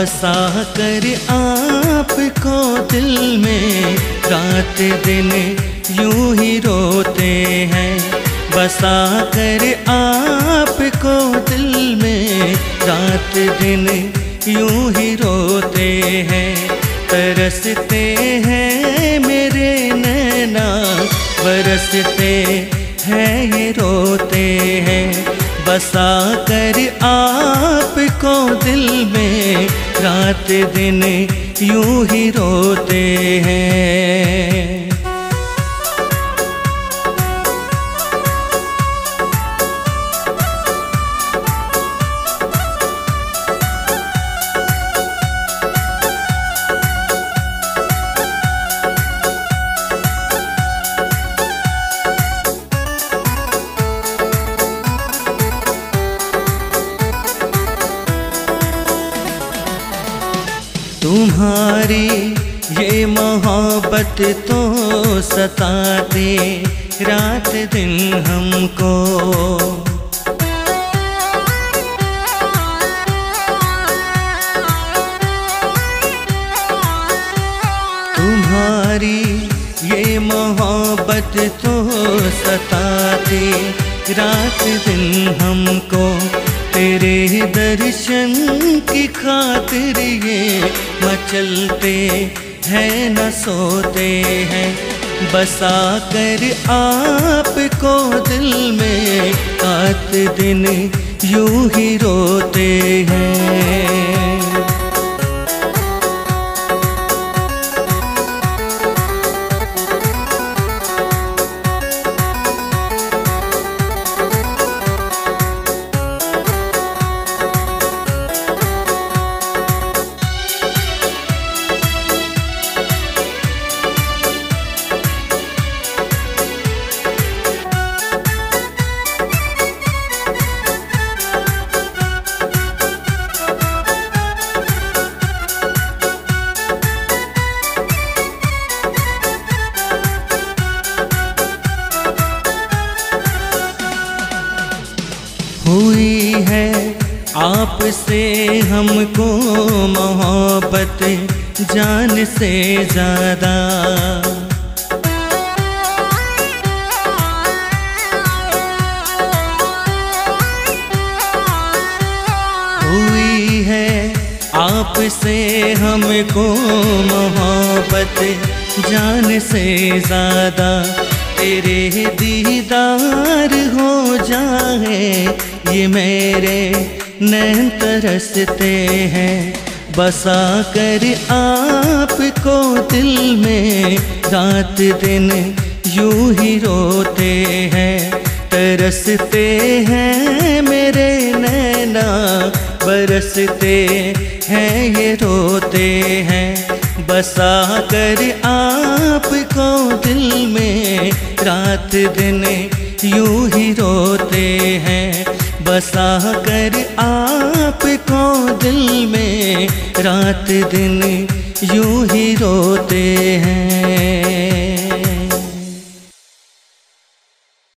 बसा कर आपको दिल में रात दिन यूं ही रोते हैं। बसा कर आपको दिल में रात दिन यूं ही रोते हैं। तरसते हैं मेरे नैना बरसते हैं ये रोते हैं। बसा कर आपको दिल में रात दिन यूं ही रोते हैं। तुम्हारी ये मोहब्बत तो सताती रात दिन हमको। तुम्हारी ये मोहब्बत तो सताती रात दिन हमको। तेरे दर्शन की खातिर ये मचलते हैं न सोते हैं। बसा कर आपको दिल में रात दिन यूं ही रोते हैं। हुई है आपसे हमको मोहब्बत जान से ज़्यादा। हुई है आपसे हमको मोहब्बत जान से ज़्यादा। तेरे दीदार हो जाए ये मेरे नैन तरसते हैं। बसा कर आपको दिल में रात दिन यूं ही रोते हैं। तरसते हैं मेरे नैना बरसते हैं ये रोते हैं। बसा कर आपको दिल में रात दिन यूं ही रोते हैं। बसा कर आपको दिल में रात दिन यूं ही रोते हैं।